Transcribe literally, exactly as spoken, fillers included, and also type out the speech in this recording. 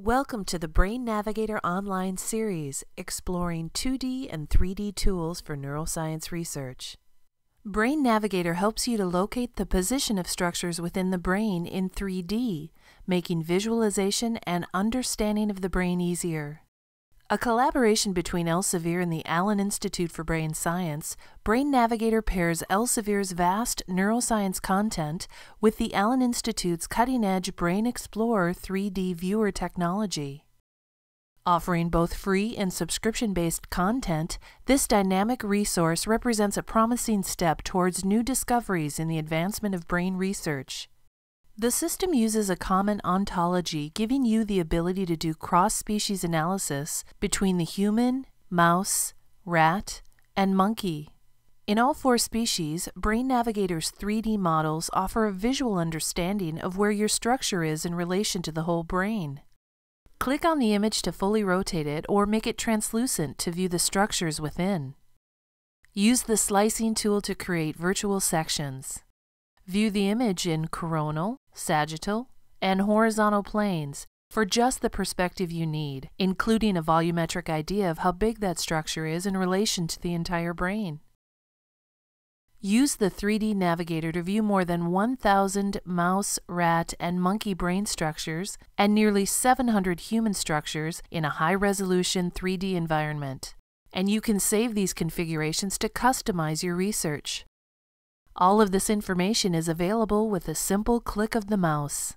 Welcome to the Brain Navigator online series, exploring two D and three D tools for neuroscience research. Brain Navigator helps you to locate the position of structures within the brain in three D, making visualization and understanding of the brain easier. A collaboration between Elsevier and the Allen Institute for Brain Science, Brain Navigator pairs Elsevier's vast neuroscience content with the Allen Institute's cutting-edge Brain Explorer three D viewer technology. Offering both free and subscription-based content, this dynamic resource represents a promising step towards new discoveries in the advancement of brain research. The system uses a common ontology, giving you the ability to do cross-species analysis between the human, mouse, rat, and monkey. In all four species, Brain Navigator's three D models offer a visual understanding of where your structure is in relation to the whole brain. Click on the image to fully rotate it or make it translucent to view the structures within. Use the slicing tool to create virtual sections. View the image in coronal, sagittal, and horizontal planes for just the perspective you need, including a volumetric idea of how big that structure is in relation to the entire brain. Use the three D Navigator to view more than one thousand mouse, rat, and monkey brain structures and nearly seven hundred human structures in a high-resolution three D environment. And you can save these configurations to customize your research. All of this information is available with a simple click of the mouse.